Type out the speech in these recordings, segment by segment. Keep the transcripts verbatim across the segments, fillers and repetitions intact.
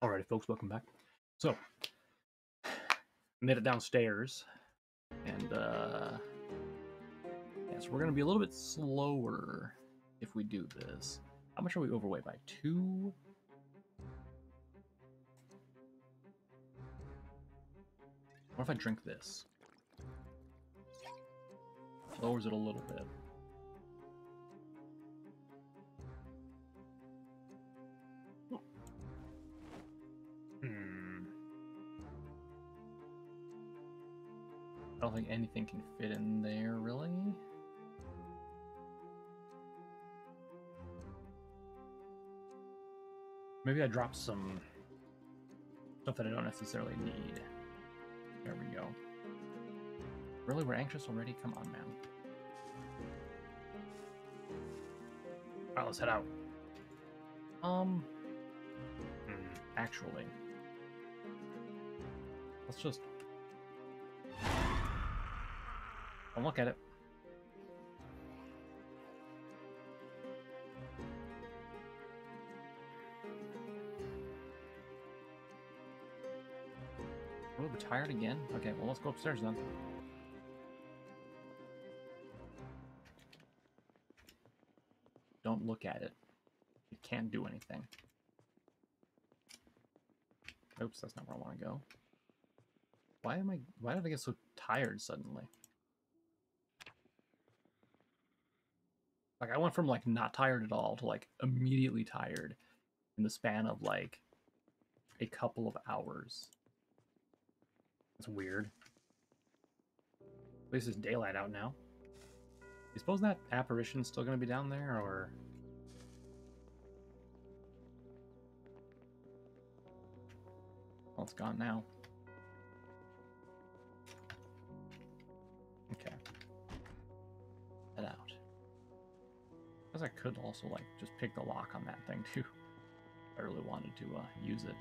Alrighty, folks, welcome back. So, made it downstairs, and uh, yeah, so we're gonna be a little bit slower if we do this. How much are we overweight by? Two? What if I drink this? Lowers it a little bit. I don't think anything can fit in there, really. Maybe I drop some stuff that I don't necessarily need. There we go. Really, we're anxious already? Come on, man. Alright, let's head out. Um, actually, let's just... Don't look at it. Oh, we're tired again? Okay, well, let's go upstairs then. Don't look at it. It can't do anything. Oops, that's not where I want to go. Why am I... Why did I get so tired suddenly? Like, I went from, like, not tired at all to, like, immediately tired in the span of, like, a couple of hours. That's weird. At least it's daylight out now. You suppose that apparition's still going to be down there, or... Well, it's gone now. Okay. Head out. I could also, like, just pick the lock on that thing, too. I really wanted to uh, use it.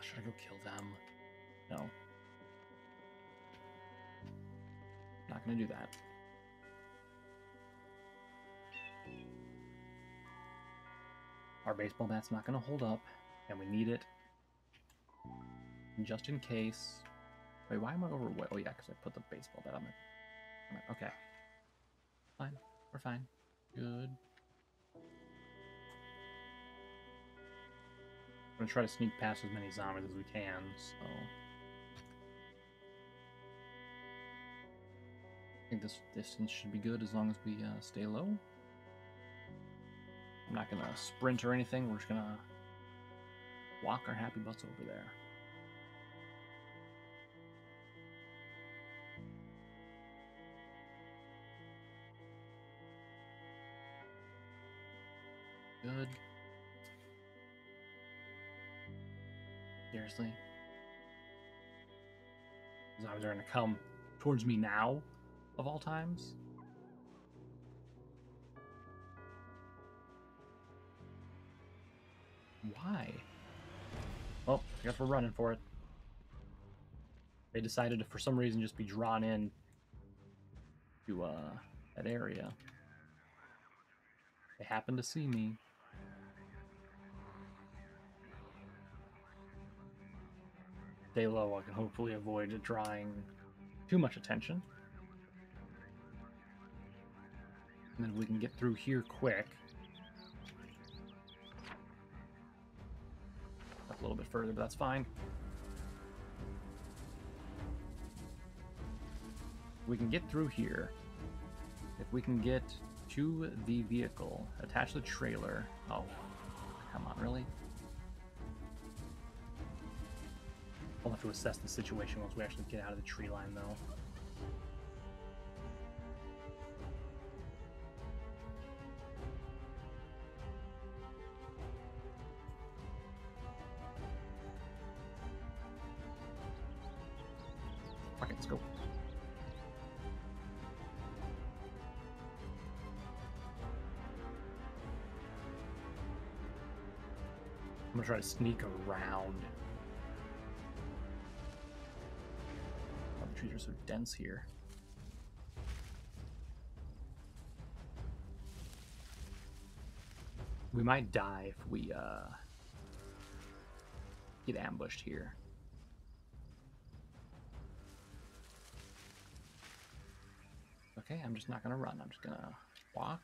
Should I go kill them? No. Not gonna do that. Our baseball bat's not gonna hold up, and we need it. Just in case. Wait, why am I overweight? Oh, yeah, because I put the baseball bat on my... Okay. Fine. We're fine. Good. I'm going to try to sneak past as many zombies as we can, so... I think this distance should be good as long as we uh, stay low. I'm not going to sprint or anything. We're just going to walk our happy butts over there. Good. Seriously? Zombies are gonna come towards me now, of all times? Why? Well, I guess we're running for it. They decided to, for some reason, just be drawn in to uh, that area. They happened to see me. Stay low, I can hopefully avoid drawing too much attention. And then we can get through here quick. Up a little bit further, but that's fine. We can get through here. If we can get to the vehicle, attach the trailer. Oh, come on, really? I'll have to assess the situation once we actually get out of the tree line, though. Fuck it, let's go. I'm gonna try to sneak around. Trees are so dense here. We might die if we uh, get ambushed here. Okay, I'm just not gonna run. I'm just gonna walk.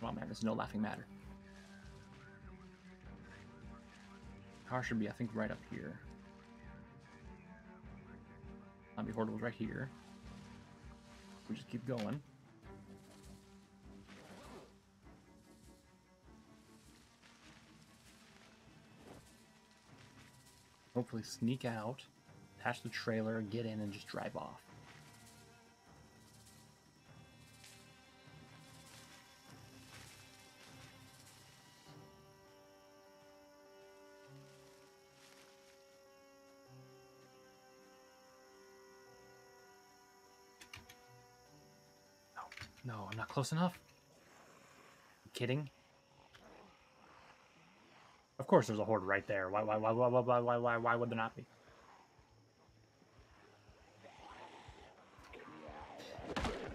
Come on, man, this is no laughing matter. Car should be, I think, right up here. Zombie horde was right here. We just keep going. Hopefully sneak out, attach the trailer, get in, and just drive off. No, no, I'm not close enough. You kidding? Of course there's a horde right there. Why, why, why, why, why, why, why, why would there not be?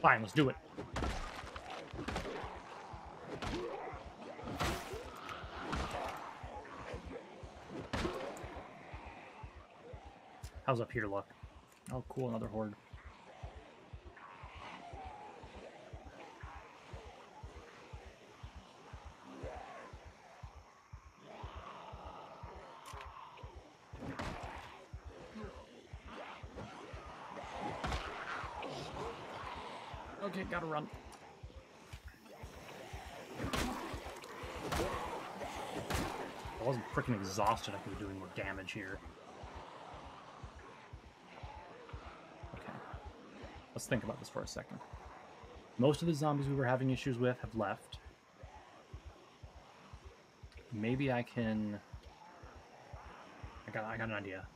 Fine, let's do it. How's up here look? Oh, cool, another horde. Okay, gotta run. I wasn't freaking exhausted. I could be doing more damage here. Okay. Let's think about this for a second. Most of the zombies we were having issues with have left. Maybe I can... I got, I got an idea.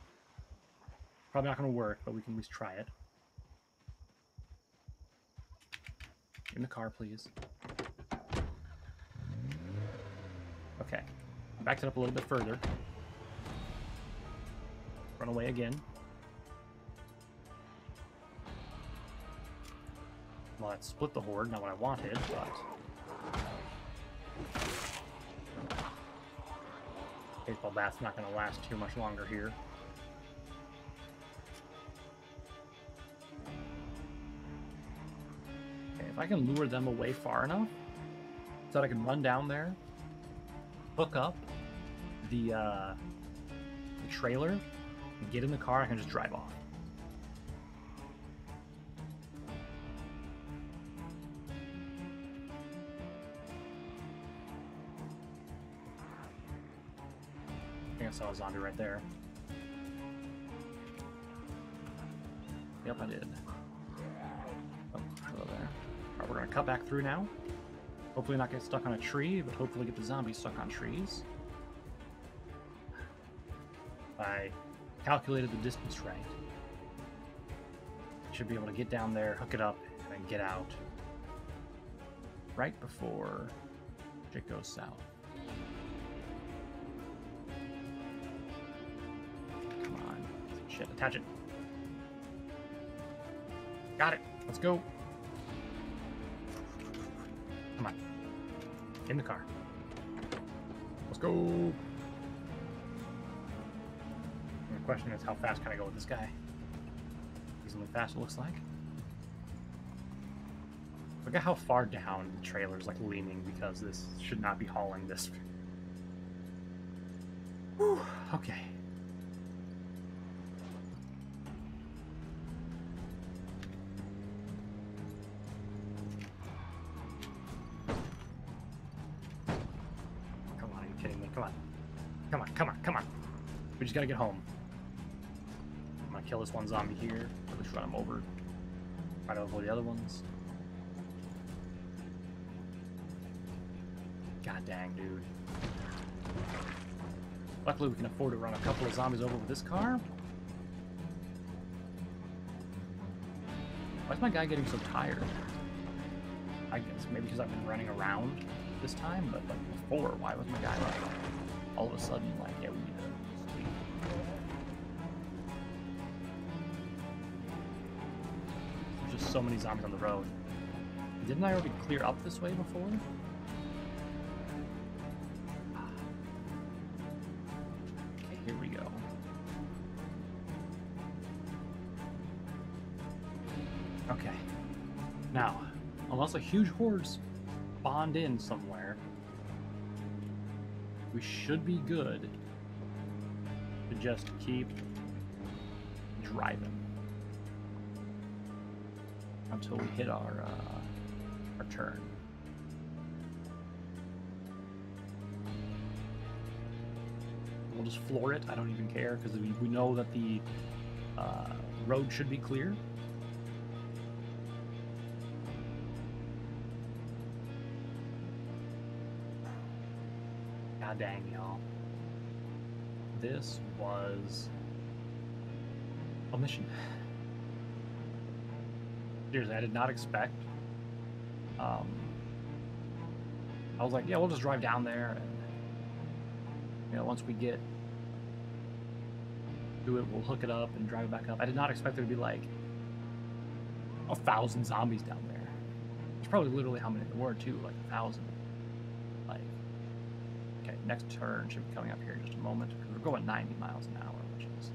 Probably not gonna work, but we can at least try it. In the car, please. Okay. Back it up a little bit further. Run away again. Well, that split the horde, not what I wanted, but... Baseball bat's not going to last too much longer here. If I can lure them away far enough so that I can run down there, hook up the, uh, the trailer, and get in the car, I can just drive off. I think I saw a zombie right there. Yep, I did. Oh, hello there. Right, we're gonna cut back through now. Hopefully not get stuck on a tree, but hopefully get the zombies stuck on trees. I calculated the distance right. Should be able to get down there, hook it up, and then get out right before it goes south. Come on. Shit, attach it. Got it. Let's go. Come on. In the car. Let's go. And the question is, how fast can I go with this guy? Reasonably fast, it looks like. Look at how far down the trailer's like leaning, because this should not be hauling this. Whew. Okay. Just gotta get home. I'm gonna kill this one zombie here. At least run him over. Try to avoid the other ones. God dang, dude. Luckily, we can afford to run a couple of zombies over with this car. Why's my guy getting so tired? I guess maybe because I've been running around this time, but like before, why was my guy like all of a sudden like, yeah, we need to. so many zombies on the road. Didn't I already clear up this way before? Okay, here we go. Okay. Now, unless a huge horde spawned in somewhere, we should be good to just keep driving until we hit our uh, our turn. We'll just floor it. I don't even care because we, we know that the uh, road should be clear. God dang, y'all. This was a mission. Seriously, I did not expect. Um, I was like, yeah, we'll just drive down there, and you know, once we get to it, we'll hook it up and drive it back up. I did not expect there to be like a thousand zombies down there. It's probably literally how many there were too, like a thousand. Like, okay, next turn should be coming up here in just a moment because we're going ninety miles an hour, which is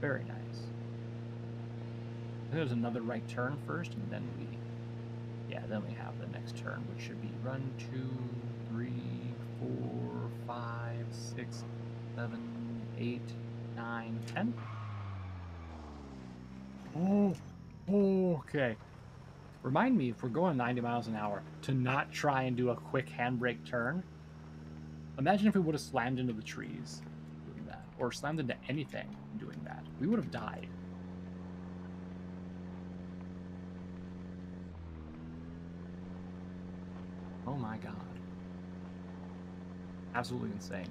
very nice. I think there's another right turn first, and then we. Yeah, then we have the next turn, which should be run two, three, four, five, six, seven, eight, nine, ten. Oh, okay. Remind me, if we're going ninety miles an hour, to not try and do a quick handbrake turn. Imagine if we would have slammed into the trees doing that, or slammed into anything doing that. We would have died. Oh my god. Absolutely insane.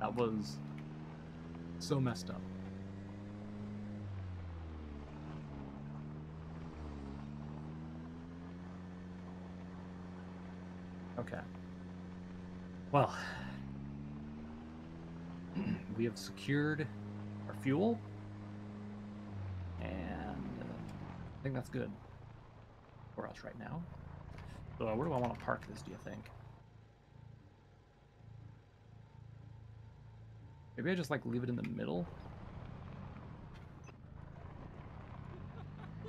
That was so messed up. Okay. Well, we have secured our fuel, and uh, I think that's good for us right now. So where do I want to park this, do you think? Maybe I just like leave it in the middle?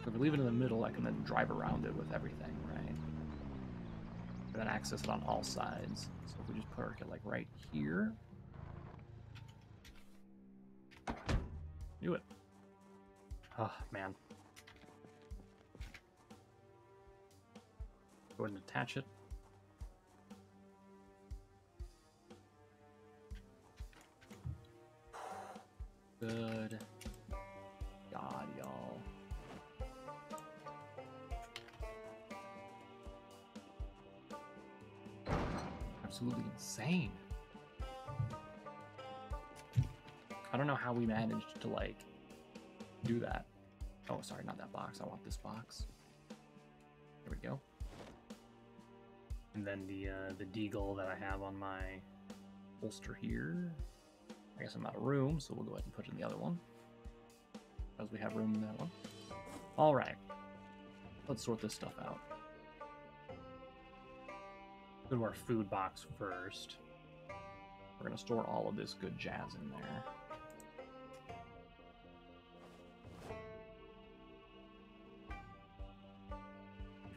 If I leave it in the middle, I can then drive around it with everything, right? And then access it on all sides. So if we just park it like right here. Do it. Oh, man. Go ahead and attach it. Good God, y'all. Absolutely insane. I don't know how we managed to, like, do that. Oh, sorry, not that box. I want this box. There we go. And then the uh, the deagle that I have on my holster here. I guess I'm out of room, so we'll go ahead and put in the other one, because we have room in that one. All right, let's sort this stuff out. Go to our food box first. We're gonna store all of this good jazz in there.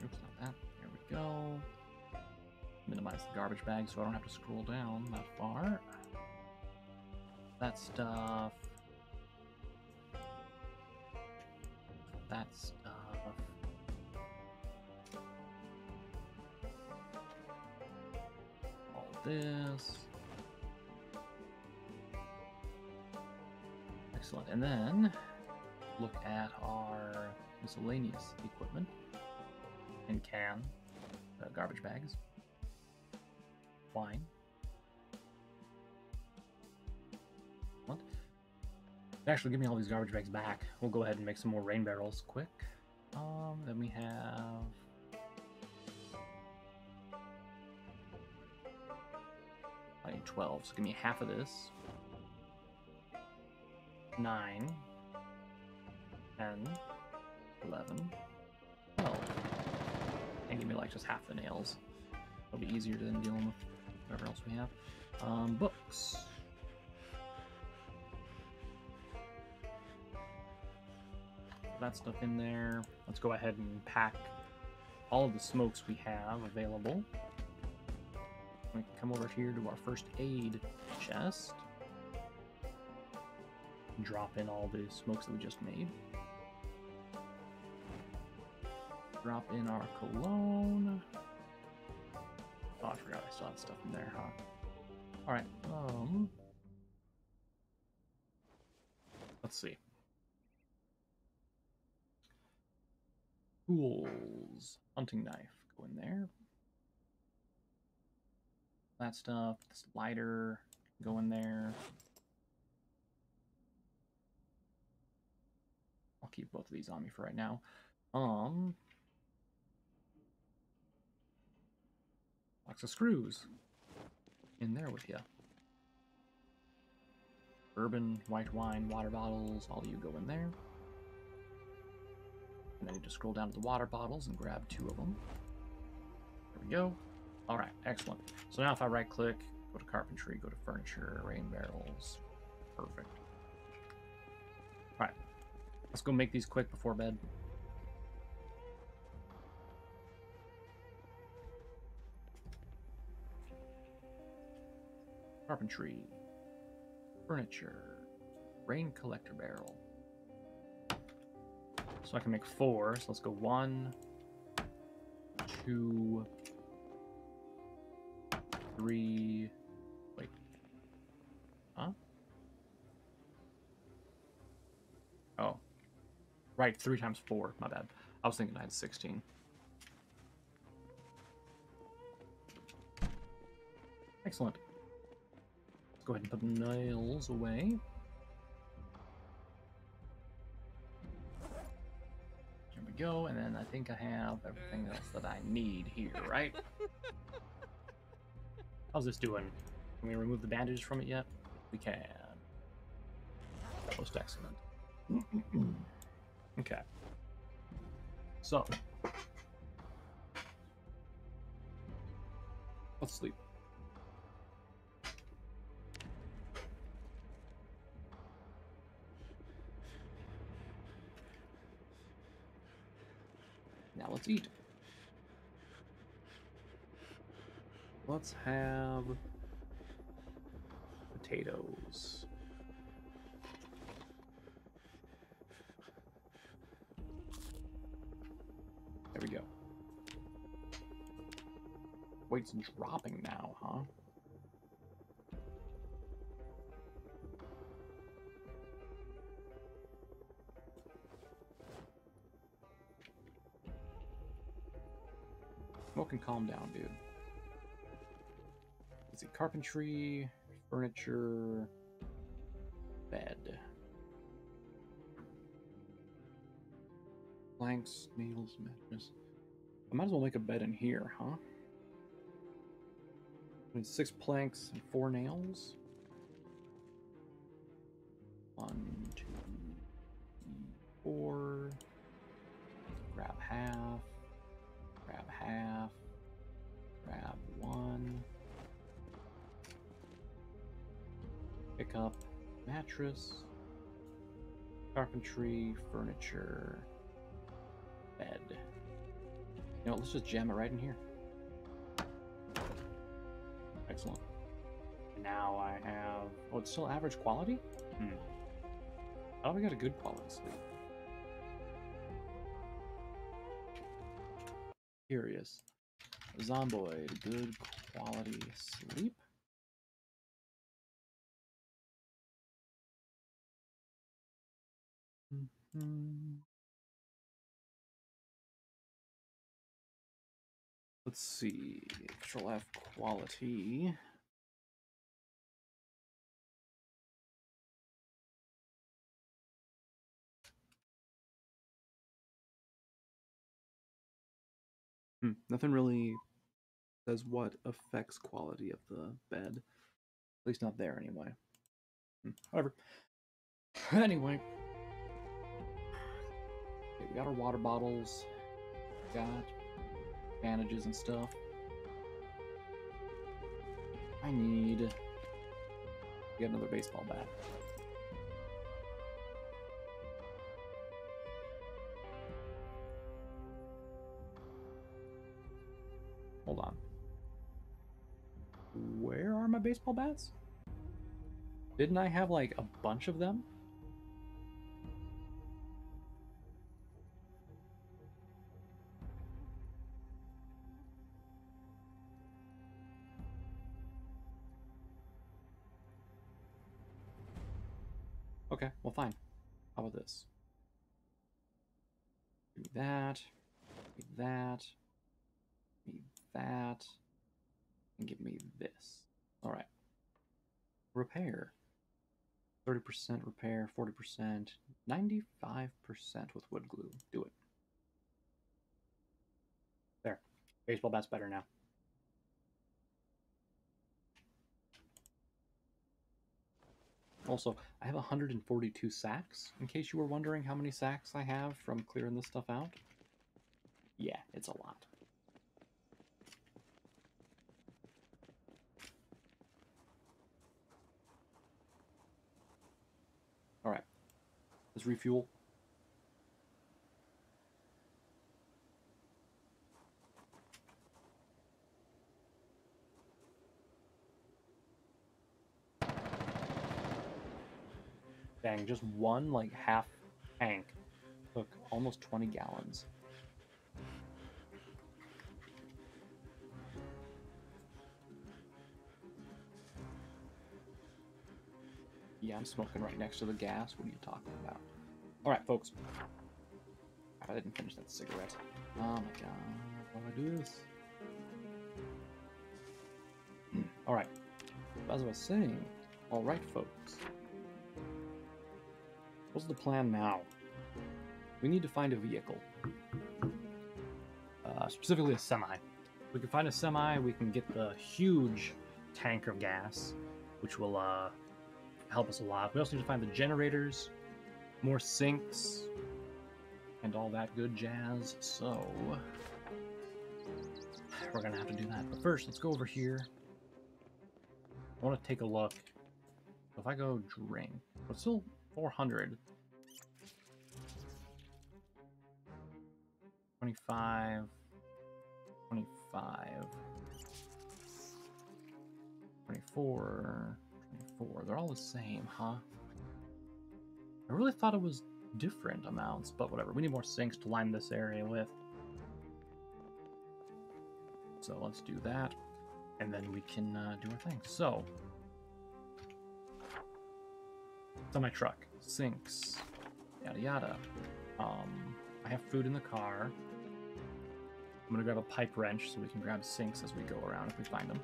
Oops, not that. There we go. Minimize the garbage bag so I don't have to scroll down that far. That stuff. That stuff. All this. Excellent. And then look at our miscellaneous equipment and can uh, garbage bags. Wine. What? Actually, give me all these garbage bags back. We'll go ahead and make some more rain barrels quick. Um, then we have. I need twelve, so give me half of this. Nine. Ten. Eleven. give me like just half the nails. It'll be easier than dealing with whatever else we have. Um, books. That stuff in there. Let's go ahead and pack all of the smokes we have available. We can come over here to our first aid chest. Drop in all the smokes that we just made. Drop in our cologne. Oh, I forgot I still had stuff in there, huh? Alright, um... let's see. Tools. Hunting knife. Go in there. That stuff. This lighter. Go in there. I'll keep both of these on me for right now. Um... Box of screws in there with you. Bourbon, white wine, water bottles, all you go in there. And I need to scroll down to the water bottles and grab two of them. There we go. All right, excellent. So now if I right click, go to carpentry, go to furniture, rain barrels. Perfect. All right, let's go make these quick before bed. Carpentry, furniture, rain collector barrel. So I can make four. So let's go one, two, three. Wait, huh? Oh, right. Three times four. My bad. I was thinking I had sixteen. Excellent. Go ahead and put the nails away. There we go, and then I think I have everything else that I need here, right? How's this doing? Can we remove the bandage from it yet? We can. Most excellent. Okay. So. Let's sleep. Now let's eat. Let's have potatoes. There we go. Weight's dropping now, huh? Can calm down, dude. Let's see, carpentry, furniture, bed. Planks, needles, mattress. I might as well make a bed in here, huh? I need six planks and four nails. One, two, three, four. Grab half. Grab half, grab one, pick up mattress, carpentry, furniture, bed. You know, let's just jam it right in here. Excellent. Now I have, oh, it's still average quality? Hmm. I thought we got a good quality sleep. Curious. Zomboid, good quality sleep. Mm-hmm. Let's see. Control F quality. Hmm, nothing really says what affects quality of the bed. At least not there, anyway. Hmm, whatever. Anyway. Okay, we got our water bottles. Got bandages and stuff. I need to get another baseball bat. Hold on. Where are my baseball bats? Didn't I have like a bunch of them? Okay, well fine. How about this? Give me that, give me that, give me that, and give me this. All right. Repair. thirty percent repair, forty percent, ninety-five percent with wood glue. Do it. There. Baseball bat's better now. Also, I have one hundred forty-two sacks, in case you were wondering how many sacks I have from clearing this stuff out. Yeah, it's a lot. Alright, let's refuel. Dang, just one, like, half tank took almost twenty gallons. Yeah, I'm smoking right next to the gas. What are you talking about? Alright, folks. I didn't finish that cigarette. Oh my god. Why do I do this? Alright. As I was saying, alright, folks. What's the plan now? We need to find a vehicle. Uh, specifically a semi. If we can find a semi, we can get the huge tank of gas, which will uh, help us a lot. We also need to find the generators, more sinks, and all that good jazz. So, we're going to have to do that. But first, let's go over here. I want to take a look. If I go drink, but still four hundred. twenty-five, twenty-five, twenty-four, twenty-four. They're all the same, huh? I really thought it was different amounts, but whatever. We need more sinks to line this area with. So let's do that, and then we can uh, do our thing. So, it's on my truck. Sinks. Yada yada. Um, I have food in the car. I'm gonna grab a pipe wrench so we can grab sinks as we go around if we find them.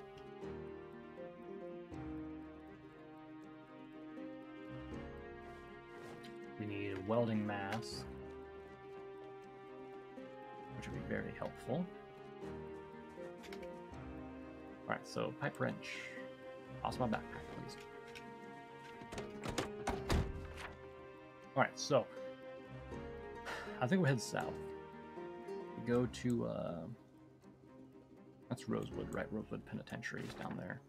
We need a welding mask, which would be very helpful. Alright, so pipe wrench. Also my backpack, please. Alright, so I think we head south. We go to, uh, that's Rosewood, right? Rosewood Penitentiary is down there.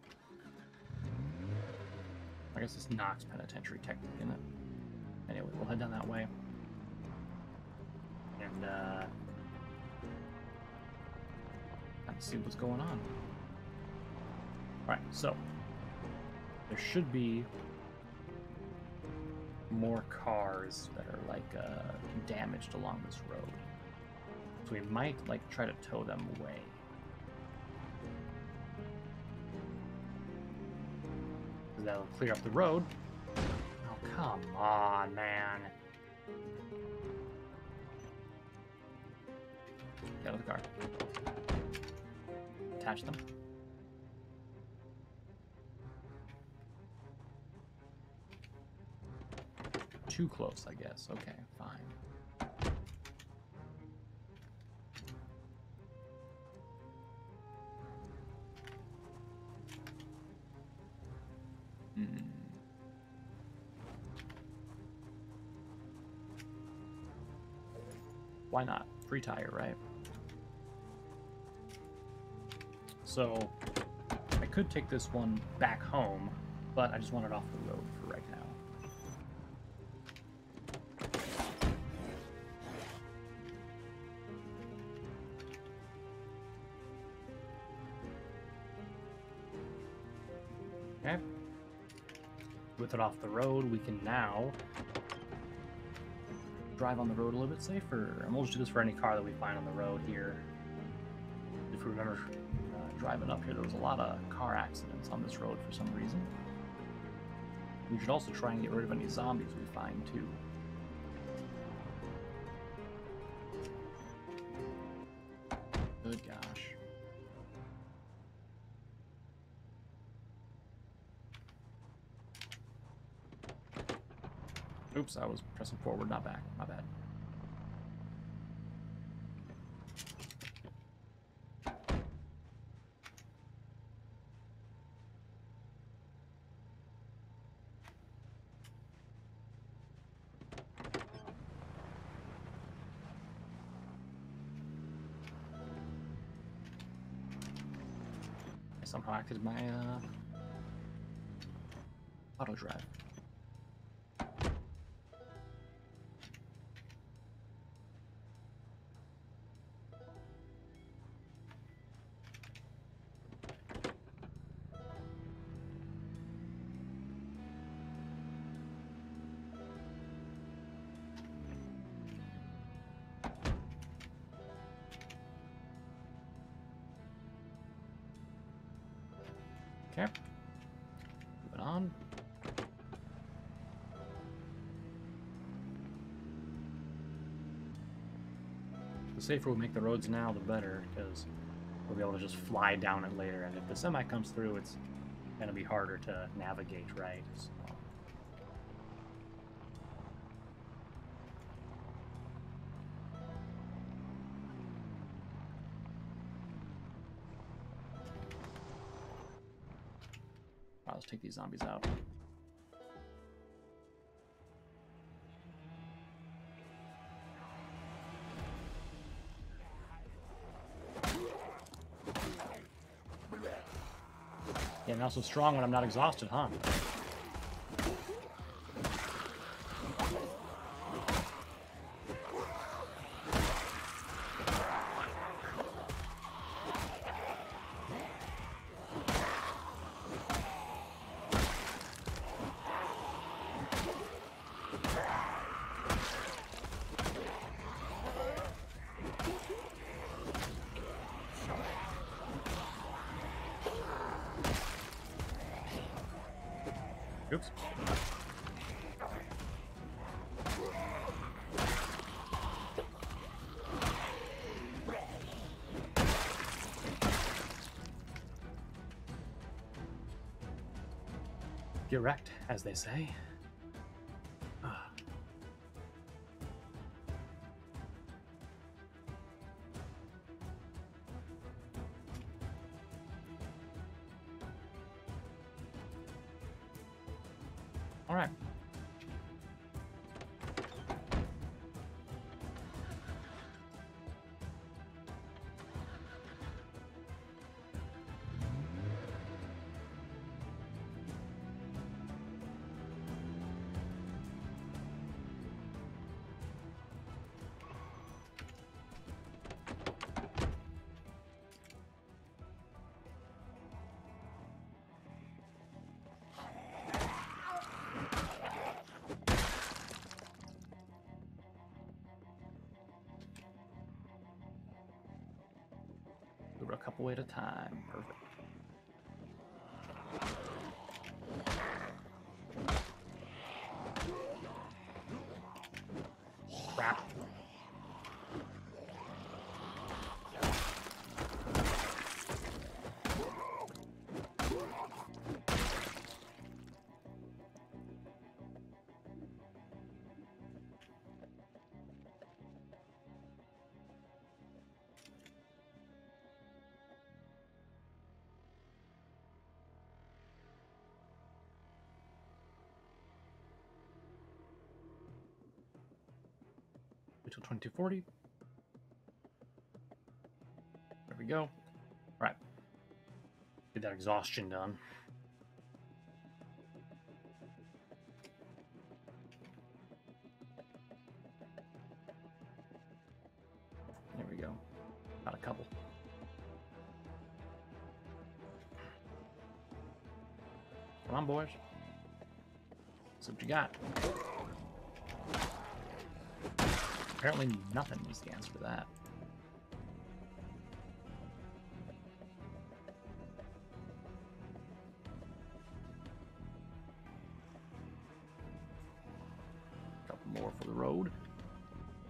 I guess it's Knox Penitentiary, technically, isn't it? Anyway, we'll head down that way. And, uh, let's see what's going on. Alright, so there should be more cars that are like uh, damaged along this road, so we might like try to tow them away. That'll clear up the road. Oh come on, man! Get out of the car. Attach them. Too close, I guess. Okay, fine. Mm. Why not? Free tire, right? So I could take this one back home, but I just want it off the road for right now. Okay. With it off the road, we can now drive on the road a little bit safer. And we'll just do this for any car that we find on the road here. If we remember uh, driving up here, there was a lot of car accidents on this road for some reason. We should also try and get rid of any zombies we find, too. Good gosh. Oops, I was pressing forward, not back. My bad. I somehow acted my uh, auto drive. Okay, moving on. The safer we make the roads now, the better, because we'll be able to just fly down it later, and if the semi comes through, it's going to be harder to navigate, right? So. Let's take these zombies out. Yeah, I'm not so strong when I'm not exhausted, huh? Oops. Get wrecked, as they say. Ah. All right. A couple at a time. Perfect. Crap. twenty-two forty. There we go. All right. that exhaustion done. There we go. Got a couple. Come on, boys. That's what you got. Apparently nothing was the answer to that.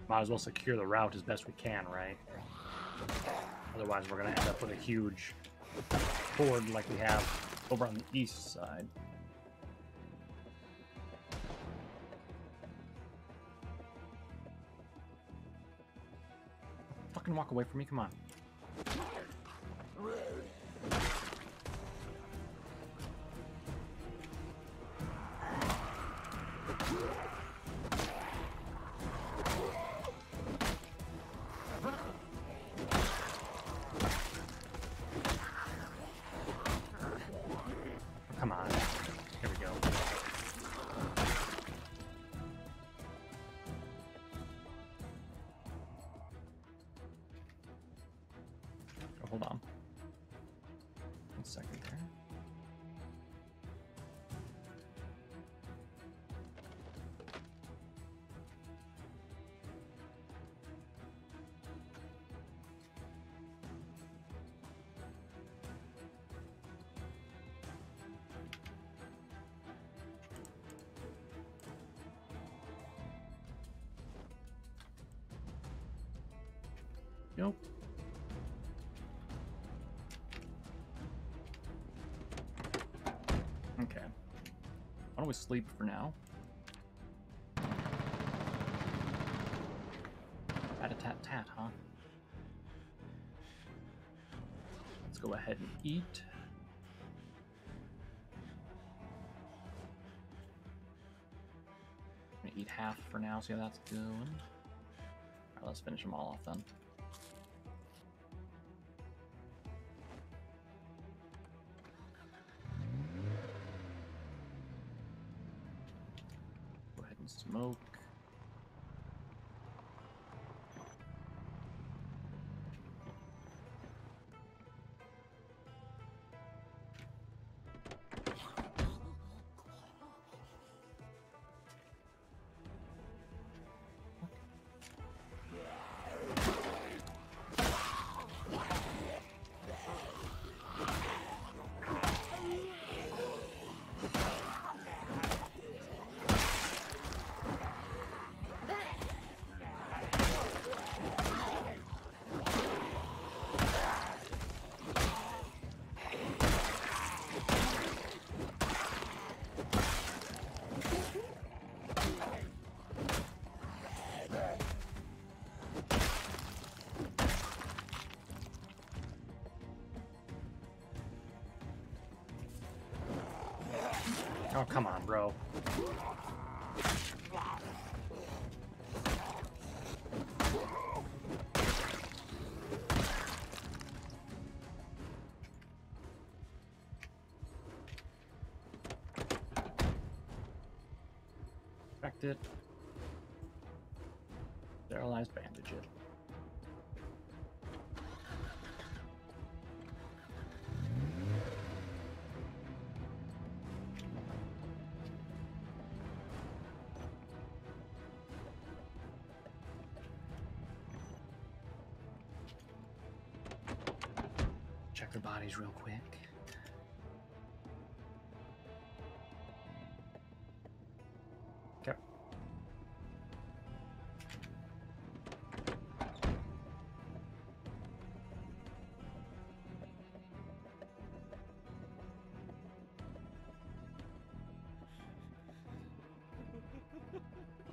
Might as well secure the route as best we can, right? Otherwise, we're going to end up with a huge horde like we have over on the east side. Fucking walk away from me, come on. Nope. Okay. Why don't we sleep for now? Tat-a-tat-tat, huh? Let's go ahead and eat. I'm gonna eat half for now, see how that's doing. Alright, let's finish them all off then. Smoke. Oh, come on, bro. Infect it. Sterilized, bandage it. Bodies real quick. Okay.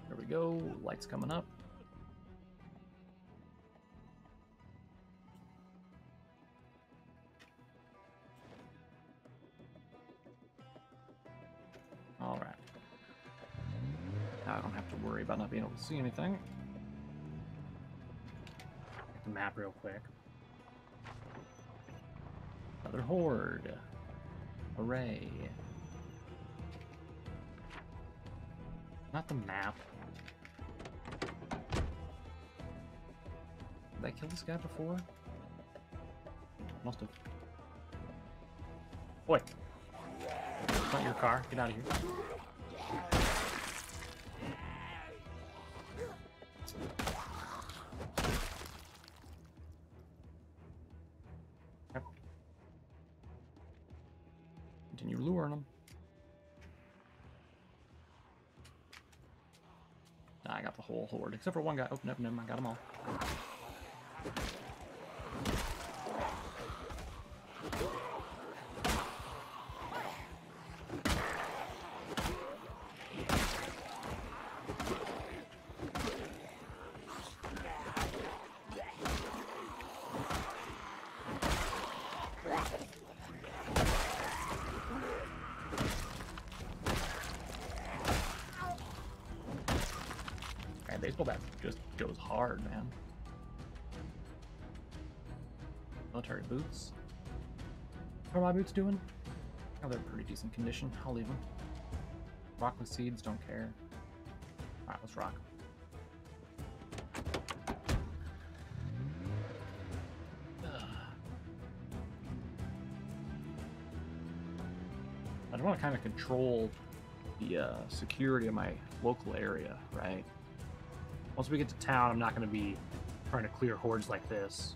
There we go. Lights coming up. About not being able to see anything. Get the map real quick. Another horde. Hooray. Not the map. Did I kill this guy before? Must have. Boy. It's not your car. Get out of here. Yep. Continue luring them. Nah, I got the whole horde. Except for one guy. Oh, no, no, I got them all. Baseball bat just goes hard, man. Military boots. How are my boots doing? Oh, they're in pretty decent condition. I'll leave them. Rock with seeds, don't care. Alright, let's rock. Ugh. I don't want to kind of control the uh, security of my local area, right? Once we get to town, I'm not going to be trying to clear hordes like this.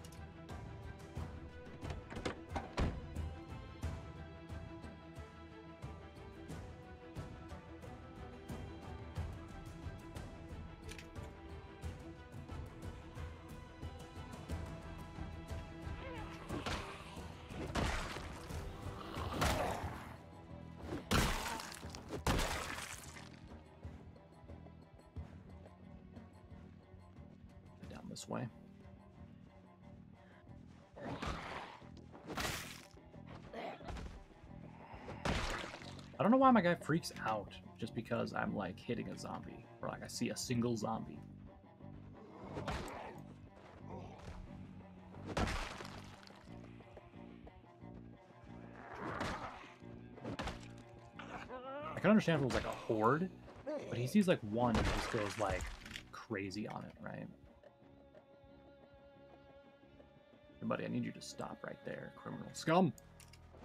This way. I don't know why my guy freaks out just because I'm like hitting a zombie or like I see a single zombie. I can understand if it was like a horde, but he sees like one and just goes like crazy on it, right? Buddy, I need you to stop right there, criminal scum.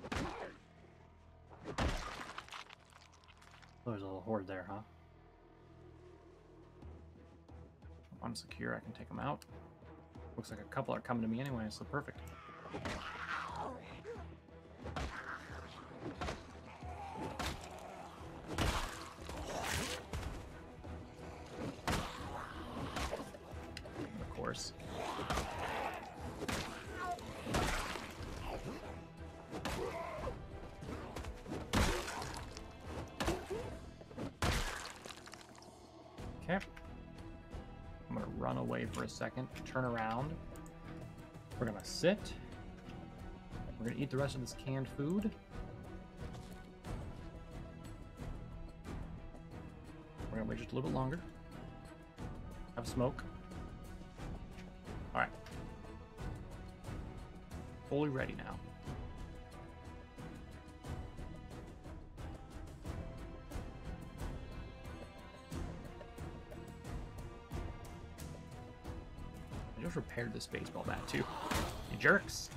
There's a little horde there, huh? I'm secure, I can take them out. Looks like a couple are coming to me anyway, so perfect. Of course. For a second, turn around. We're gonna sit. We're gonna eat the rest of this canned food. We're gonna wait just a little bit longer. Have a smoke. All right. Fully ready now. Repaired this baseball bat too. You jerks.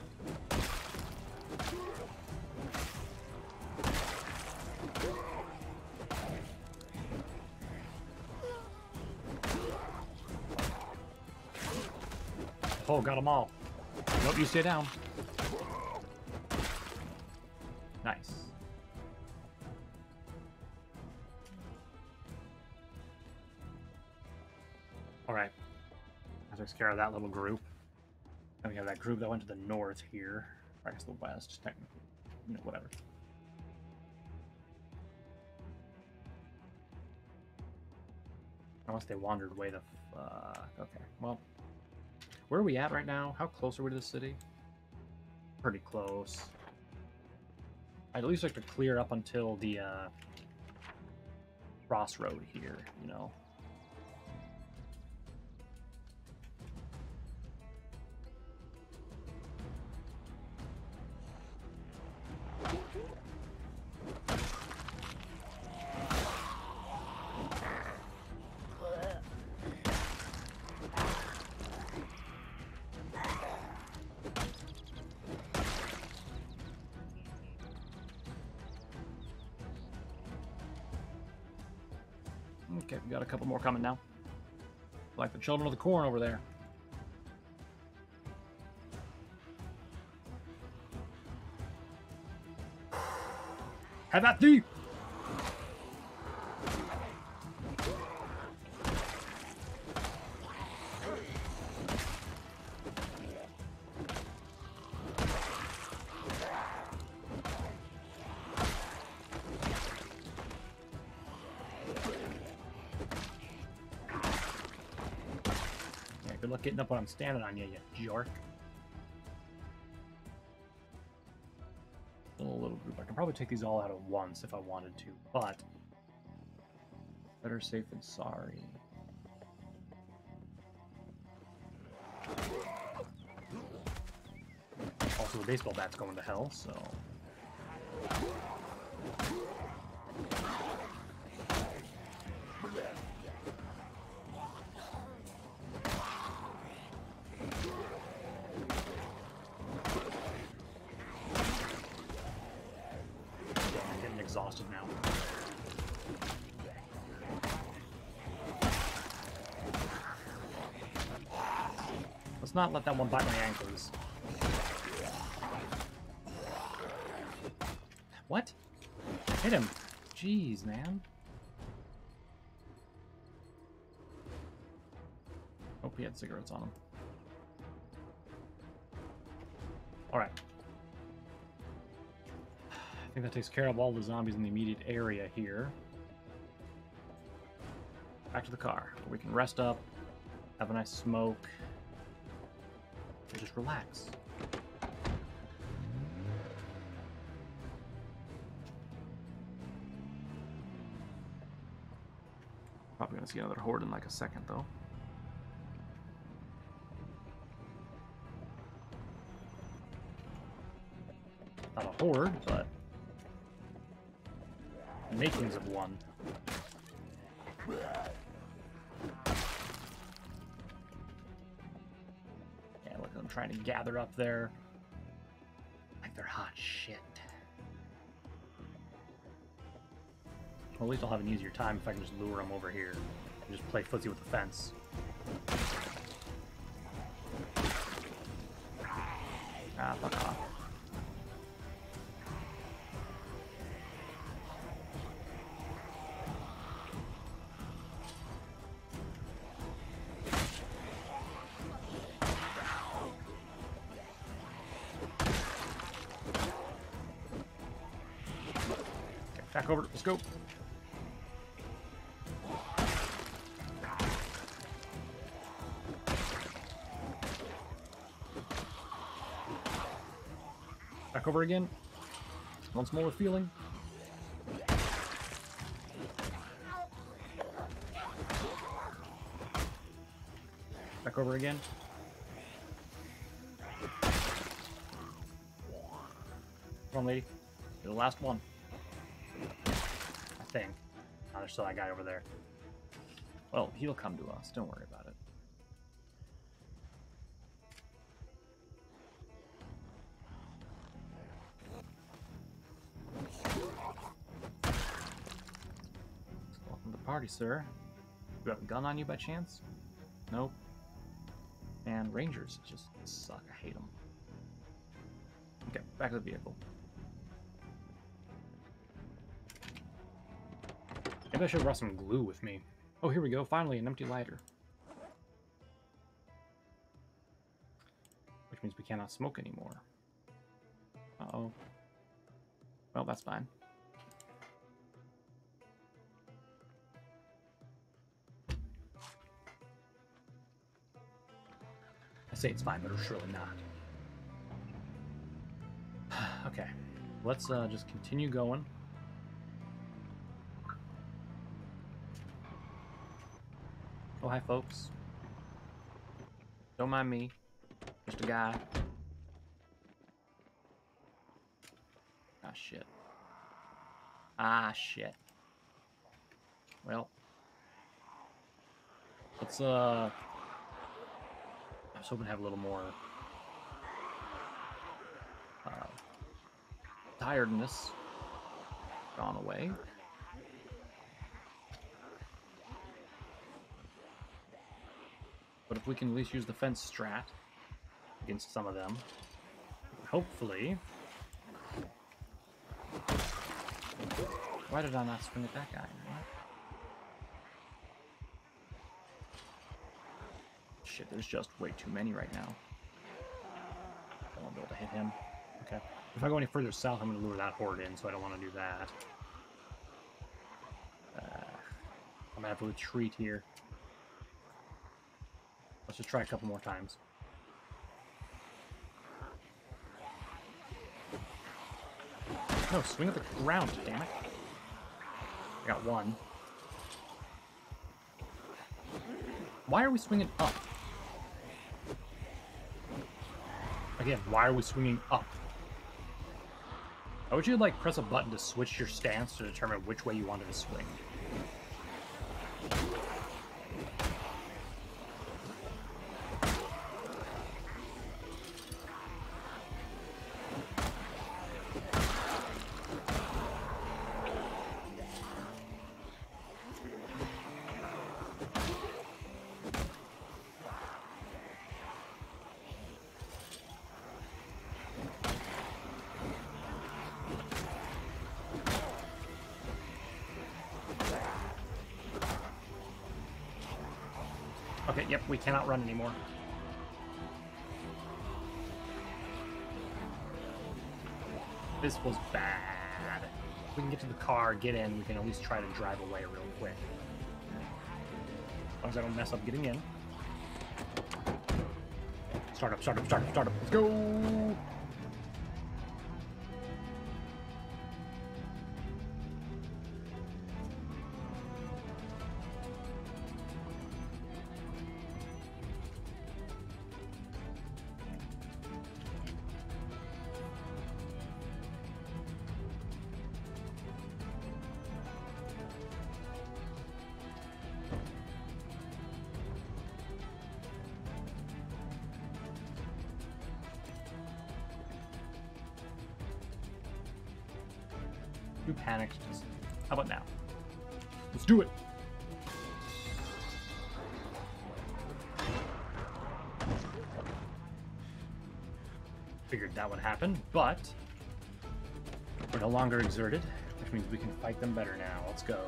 Oh, got them all. Nope, you stay down. Nice. All right. Takes care of that little group. And we have that group that went to the north here. Or I guess the west, technically. You know, whatever. Unless they wandered way the fuck. Okay, well. Where are we at right now? How close are we to the city? Pretty close. I'd at least like to clear up until the uh, crossroad here, you know. Okay, we got a couple more coming now. Like the children of the corn over there. Have at thee! Good luck getting up when I'm standing on you, you jerk. A little group. I can probably take these all out at once if I wanted to, but better safe than sorry. Also, the baseball bat's going to hell, so... exhausted now. Let's not let that one bite my ankles. What? Hit him. Jeez, man. Hope he had cigarettes on him. Alright. I think that takes care of all the zombies in the immediate area here. Back to the car. We can rest up, have a nice smoke, and just relax. Probably gonna see another horde in like a second, though. Not a horde, but... makings of one. Yeah, look at them trying to gather up there like they're hot shit. Well, at least I'll have an easier time if I can just lure them over here and just play footsie with the fence. Ah, fuck off. Back over. Let's go. Back over again. Once more with feeling. Back over again. Come on, lady. You're the last one. Thing. Oh, there's still that guy over there. Well, he'll come to us. Don't worry about it. Welcome to the party, sir. You have a gun on you by chance? Nope. And Rangers just suck. I hate them. Okay, back to the vehicle. Maybe I should have brought some glue with me. Oh, here we go. Finally, an empty lighter. Which means we cannot smoke anymore. Uh-oh. Well, that's fine. I say it's fine, but it's really not. Okay. Let's uh, just continue going. Oh, hi, folks. Don't mind me. Just a guy. Ah, shit. Ah, shit. Well. Let's, uh... I was hoping to have a little more... Uh... tiredness gone away. But if we can at least use the fence strat against some of them, hopefully... Why did I not swing at that guy? Shit, there's just way too many right now. I won't be able to hit him. Okay. If I go any further south, I'm going to lure that horde in, so I don't want to do that. Uh, I'm going to have to retreat here. Let's just try a couple more times. No, swing at the ground, damn it. I got one. Why are we swinging up? Again, why are we swinging up? I wish you'd, like, press a button to switch your stance to determine which way you wanted to swing. Okay, yep, we cannot run anymore. This was bad. If we can get to the car, get in, we can at least try to drive away real quick. As long as I don't mess up getting in. Start up, start up, start up, start up. Let's go! Who panicked? Just, how about now? Let's do it! Figured that would happen, but we're no longer exerted, which means we can fight them better now. Let's go.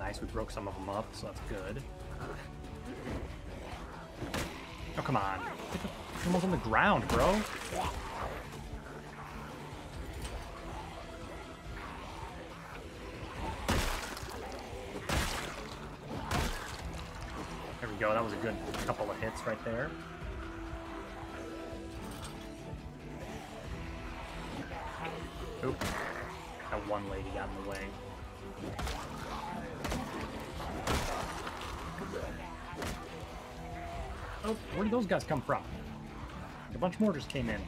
Nice, we broke some of them up, so that's good. Oh, come on. Get the animals on the ground, bro. There we go. That was a good couple of hits right there. Oop. That one lady got in the way. Oh, where did those guys come from? A bunch more just came in.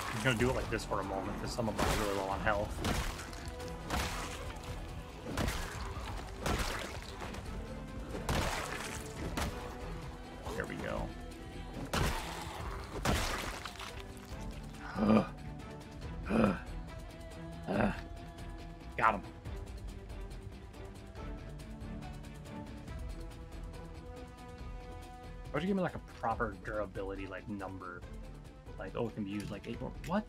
I'm gonna do it like this for a moment because some of them are really low on health. Got him. Why don't you give me like a proper durability like number? Like, oh, it can be used like eight more. What?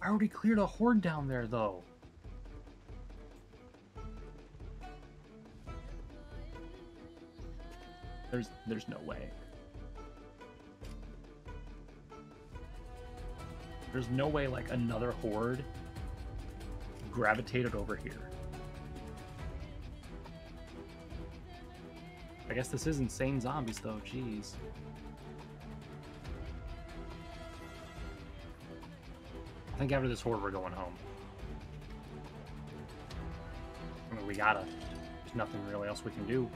I already cleared a horde down there though. There's there's no way. There's no way like another horde gravitated over here. I guess this is insane zombies though, jeez. I think after this horde we're going home. I mean, we gotta. There's nothing really else we can do.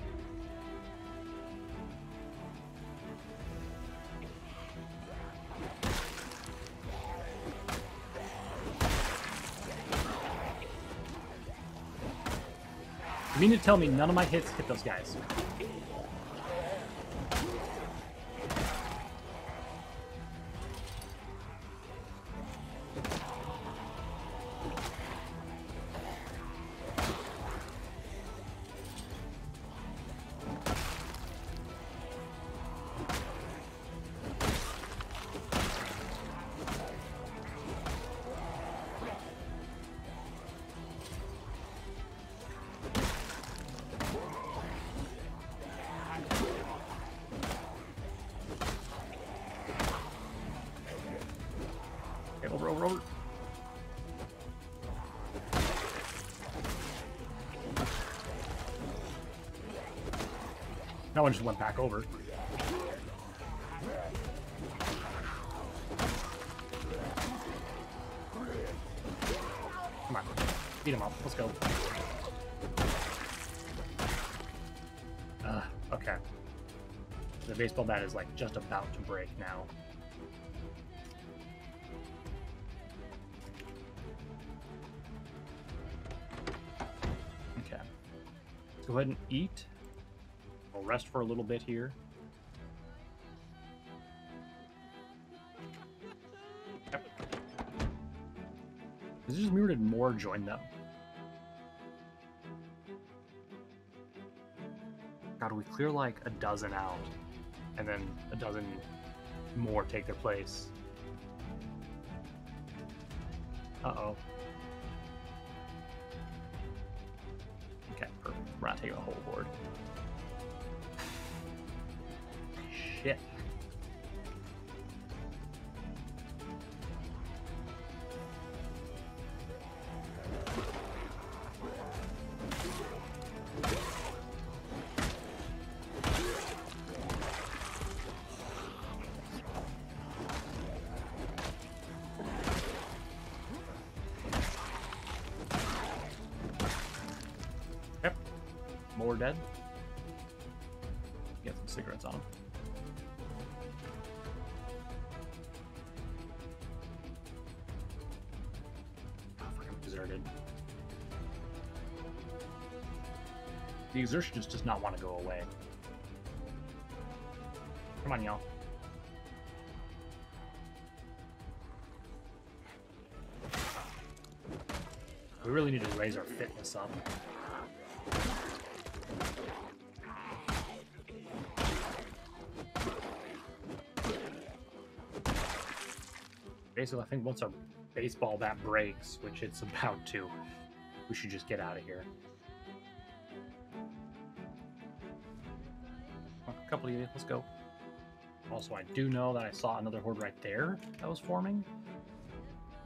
You mean to tell me none of my hits hit those guys? That one just went back over. Come on. Beat him up. Let's go. Uh, okay. The baseball bat is like just about to break now. Okay. Let's go ahead and eat. We'll rest for a little bit here. Yep. This just mirrored more join them. God, we clear like a dozen out, and then a dozen more take their place. Uh-oh. Okay, perfect. We're not taking the whole board. Shit. Yep. More dead. Get some cigarettes on them. The exertion just does not want to go away. Come on, y'all. We really need to raise our fitness up. Basically, I think once our baseball bat breaks, which it's about to, we should just get out of here. Couple of you, let's go. Also, I do know that I saw another horde right there that was forming.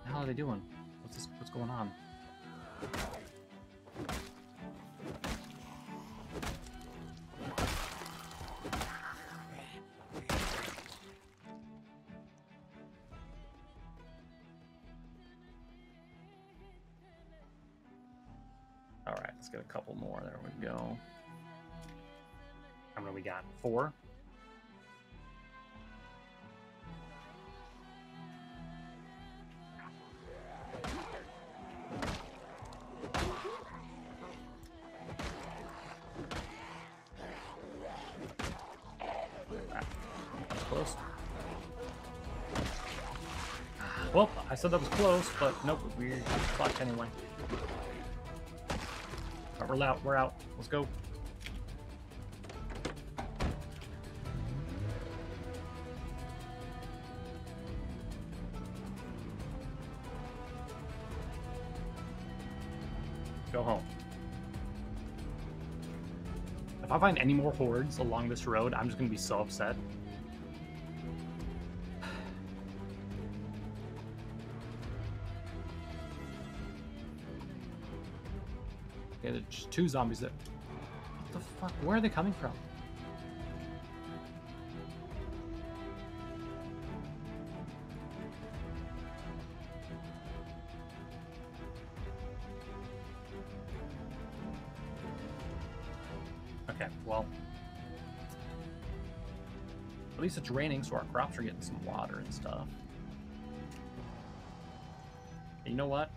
How are they doing? What's this, what's going on? All right, let's get a couple more. There we go. How many we got? Four. Ah, close. Well, I said that was close, but nope, we fucked anyway. All right, we're out. We're out. Let's go. Go home. If I find any more hordes along this road, I'm just gonna be so upset. Yeah, there's just two zombies there. What the fuck? Where are they coming from? Okay, well, at least it's raining, so our crops are getting some water and stuff. And you know what?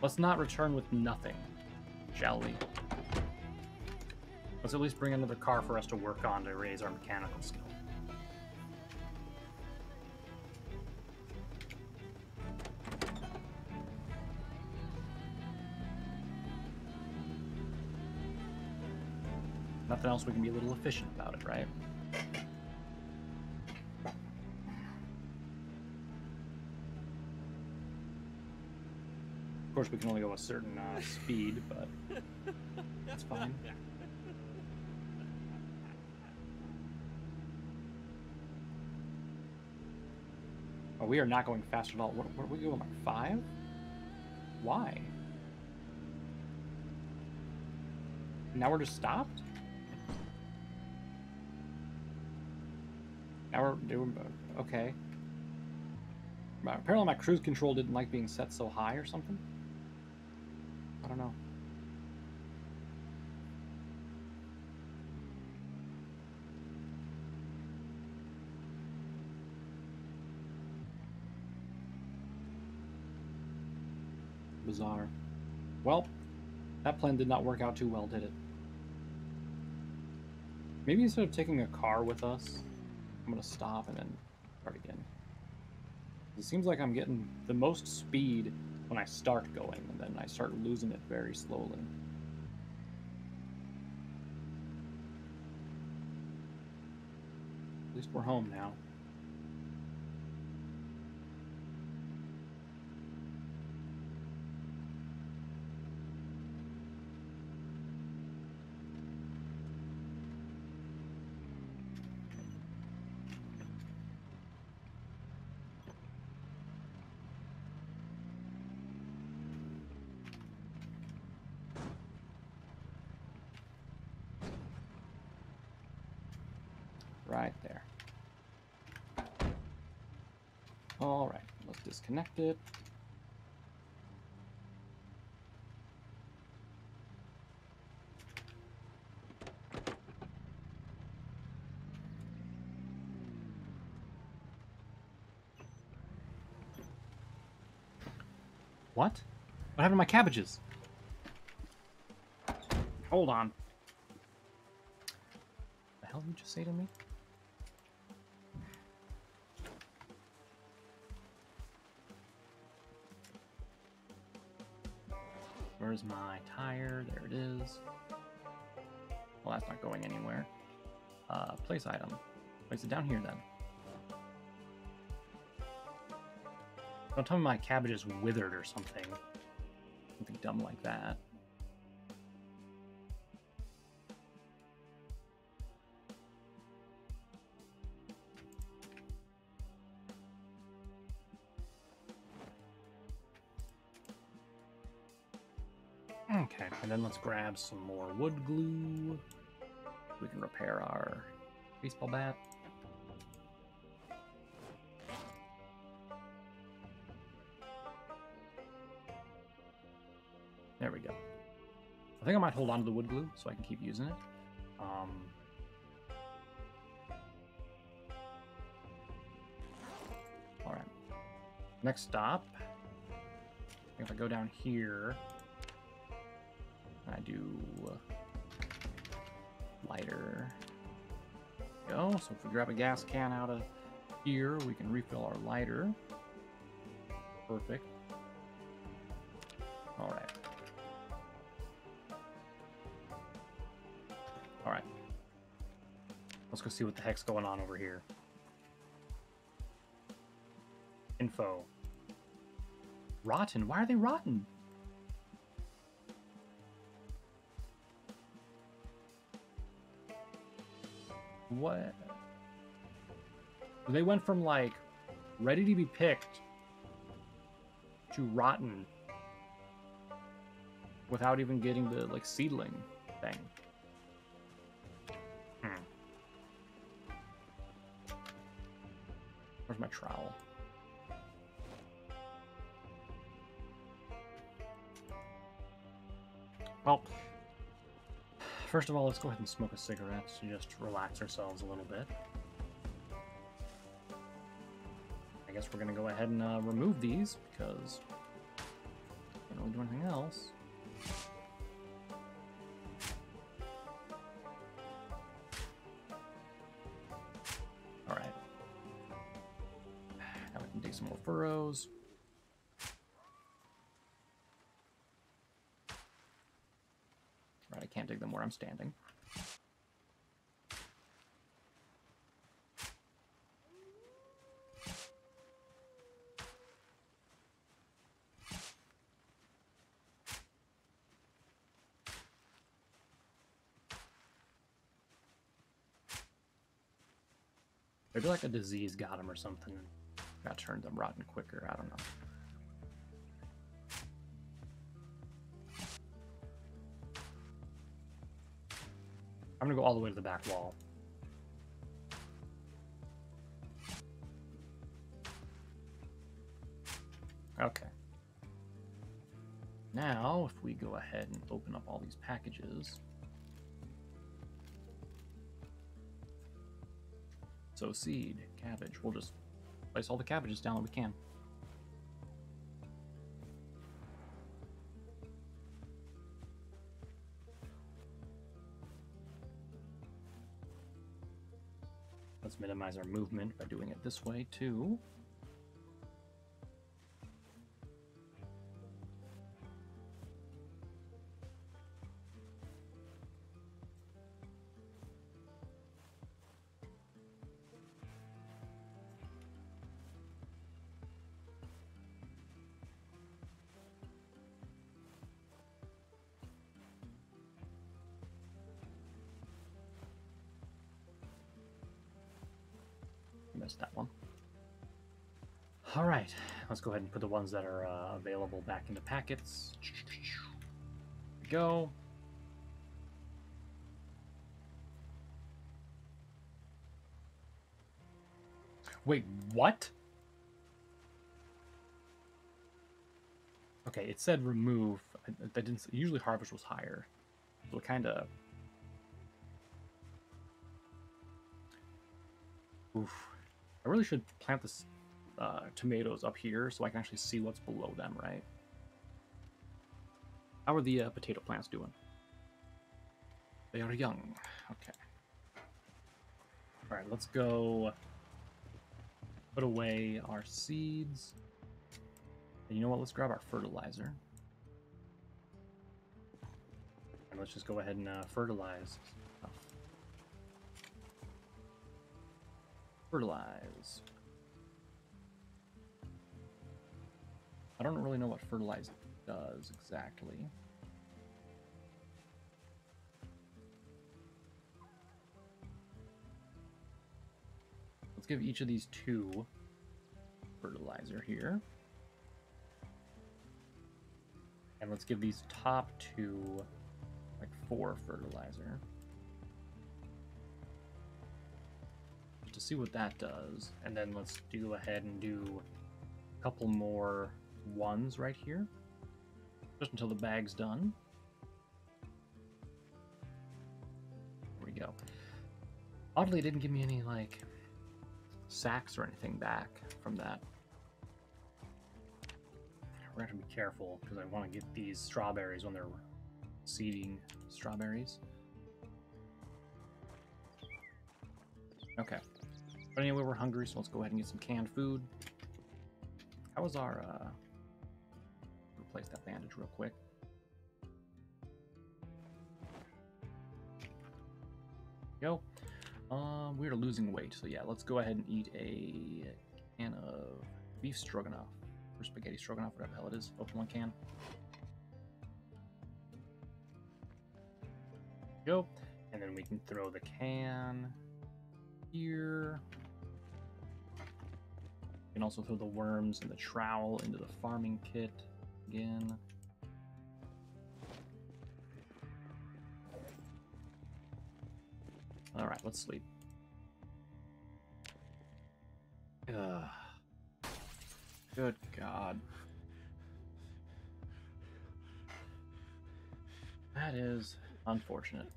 Let's not return with nothing. shall we? Let's at least bring another car for us to work on to raise our mechanical skill. Nothing else, we can be a little efficient about it, right? Of course, we can only go a certain uh, speed, but that's fine. Oh, we are not going fast at all. What, what are we going, like five? Why? Now we're just stopped? Now we're doing... okay. Apparently my cruise control didn't like being set so high or something. I don't know. Bizarre. Well, that plan did not work out too well, did it? Maybe instead of taking a car with us, I'm gonna stop and then start again. It seems like I'm getting the most speed when I start going, and then I start losing it very slowly. At least we're home now. Right there. All right, let's disconnect it. What? What happened to my cabbages? Hold on. The hell did you just say to me? Where's my tire? There it is. Well, that's not going anywhere. Uh, place item. Place it down here then. Don't tell me my cabbage is withered or something. Something dumb like that. Okay, and then let's grab some more wood glue. We can repair our baseball bat. There we go. I think I might hold on to the wood glue so I can keep using it. Um, all right. Next stop. If I go down here... I do lighter. Go. So if we grab a gas can out of here, we can refill our lighter. Perfect. All right. All right. Let's go see what the heck's going on over here. Info. Rotten. Why are they rotten? What? They went from like ready to be picked to rotten without even getting the like seedling thing. Hmm. Where's my trowel? Well, first of all, let's go ahead and smoke a cigarette to just relax ourselves a little bit. I guess we're going to go ahead and uh, remove these because we don't really do anything else. furrows. Right, I can't dig them where I'm standing. Maybe like a disease got him or something. Got turned them rotten quicker, I don't know. I'm gonna go all the way to the back wall. Okay. Now, if we go ahead and open up all these packages. So seed, cabbage, we'll just place all the cabbages down that we can. Let's minimize our movement by doing it this way too. That one. All right, let's go ahead and put the ones that are uh, available back into packets. There we go. Wait, what? Okay, it said remove. I, I didn't. Usually harvest was higher, so it kind of. Oof. I really should plant this uh, tomatoes up here so I can actually see what's below them, right? How are the uh, potato plants doing? They are young. Okay. All right, let's go put away our seeds. And you know what? Let's grab our fertilizer. And let's just go ahead and uh, fertilize. Fertilize. I don't really know what fertilize does exactly. Let's give each of these two fertilizer here. And let's give these top two, like four fertilizer. To see what that does, and then let's do ahead and do a couple more ones right here, just until the bag's done. There we go. Oddly, it didn't give me any like sacks or anything back from that. We're gonna have to be careful because I want to get these strawberries when they're seeding strawberries. Okay. But anyway, we're hungry, so let's go ahead and get some canned food. How was our, uh... replace that bandage real quick. Yo. Um, we're losing weight, so yeah, let's go ahead and eat a can of beef stroganoff. Or spaghetti stroganoff, whatever the hell it is. Open one can. Yo. And then we can throw the can here. You can also throw the worms and the trowel into the farming kit again. All right, let's sleep. Ugh. Good God. That is unfortunate.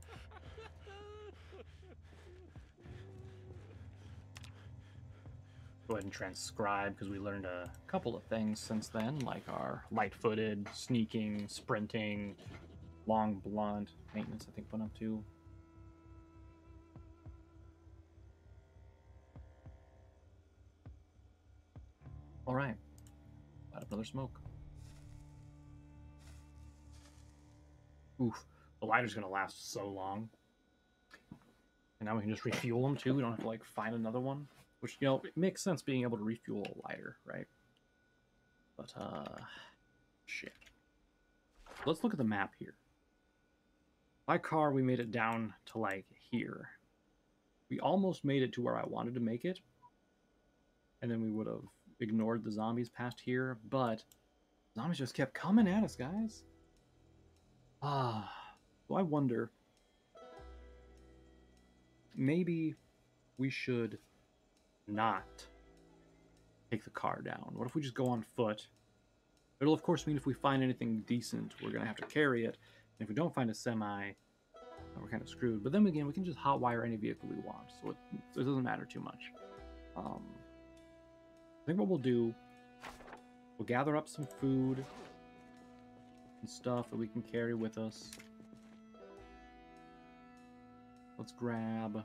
Go ahead and transcribe, because we learned a couple of things since then, like our light-footed, sneaking, sprinting, long blunt, maintenance, I think went up to. All right, light up another smoke. Oof, the lighter's gonna last so long. And now we can just refuel them too. We don't have to like find another one, which, you know, it makes sense being able to refuel a lighter, right? But uh, shit. Let's look at the map here. By car, we made it down to like here. We almost made it to where I wanted to make it, and then we would have ignored the zombies past here. But zombies just kept coming at us, guys. Ah, so I wonder. Maybe we should not take the car down. What if we just go on foot? It'll of course mean if we find anything decent, we're gonna have to carry it. And if we don't find a semi, we're kind of screwed. But then again, we can just hotwire any vehicle we want, so it, so it doesn't matter too much. Um, I think what we'll do, we'll gather up some food and stuff that we can carry with us. Let's grab...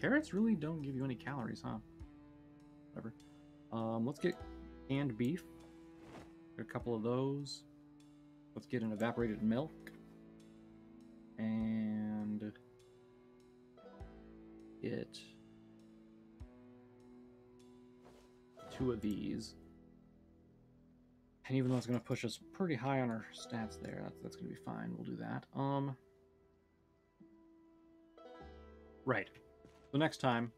Carrots really don't give you any calories, huh? Whatever. Um, let's get canned beef. Get a couple of those. Let's get an evaporated milk. And... get... two of these. And even though it's going to push us pretty high on our stats there, that's, that's going to be fine. We'll do that. Um... Right. So next time,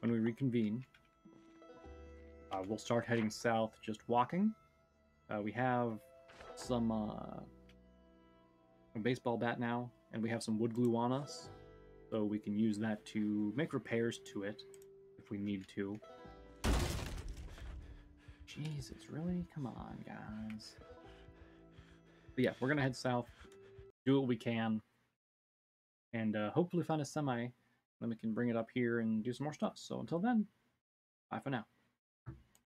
when we reconvene, uh, we'll start heading south just walking. Uh, we have some uh, a baseball bat now, and we have some wood glue on us, so we can use that to make repairs to it if we need to. Jesus, really? Come on, guys. But yeah, we're going to head south, do what we can, and uh, hopefully find a semi. Then we can bring it up here and do some more stuff. So until then, bye for now.